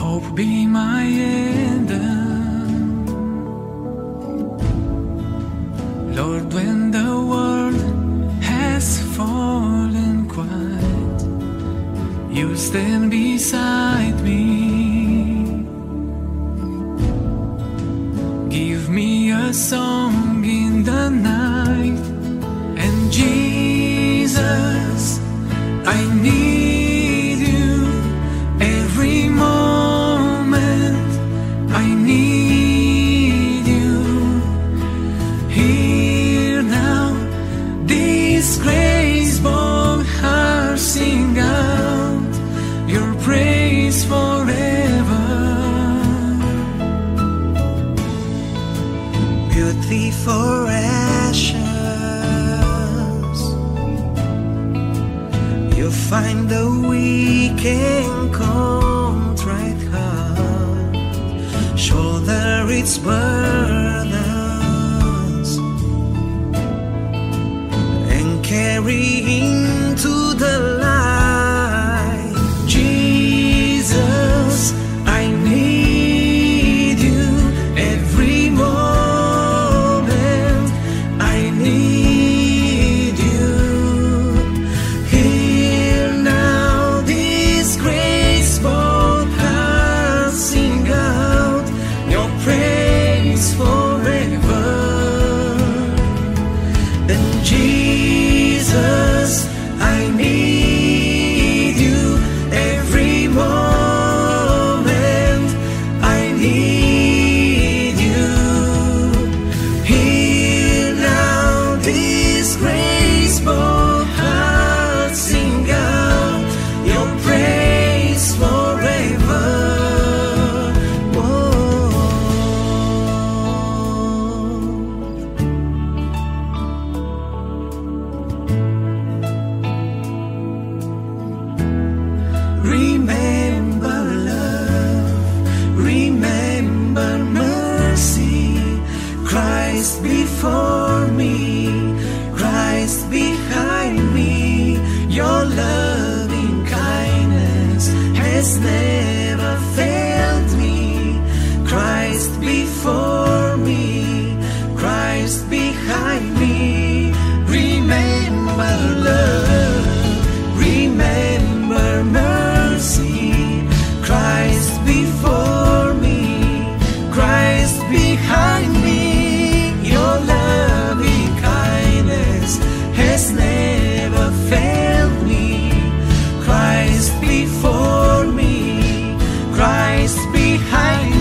Hope be my anthem, Lord, when the world has fallen quiet, you stand beside me. Give me a song in the night, and Jesus, I need you every morning. I need you here now. This graceful heart sing out your praise forever. Beauty for ashes, you find the weak and contrite heart. Shoulder its burdens and carry into the light. Jesus, I need you every moment. I need you here now. This graceful heart sing out praise forever. And Jesus, I need you every moment. I need you here now. This graceful heart sing out your praise forever. Remember love, remember mercy, Christ before me, Christ behind me, your loving kindness has never failed me. Christ before me, Christ behind me, remember love, remember mercy, Christ before me, Christ behind me, your loving kindness has never failed me. Christ before me, Christ behind me.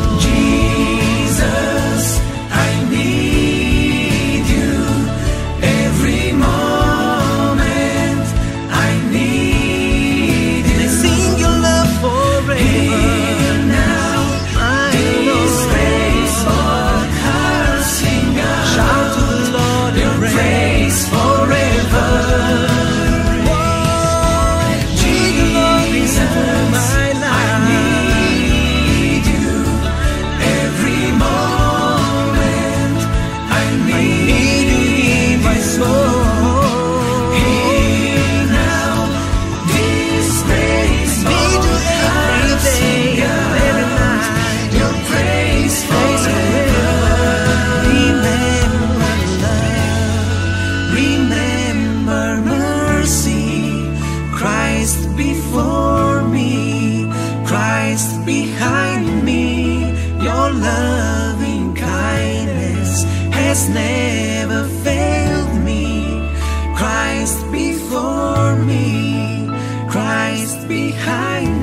Christ before me, Christ behind me, your loving kindness has never failed me. Christ before me, Christ behind me.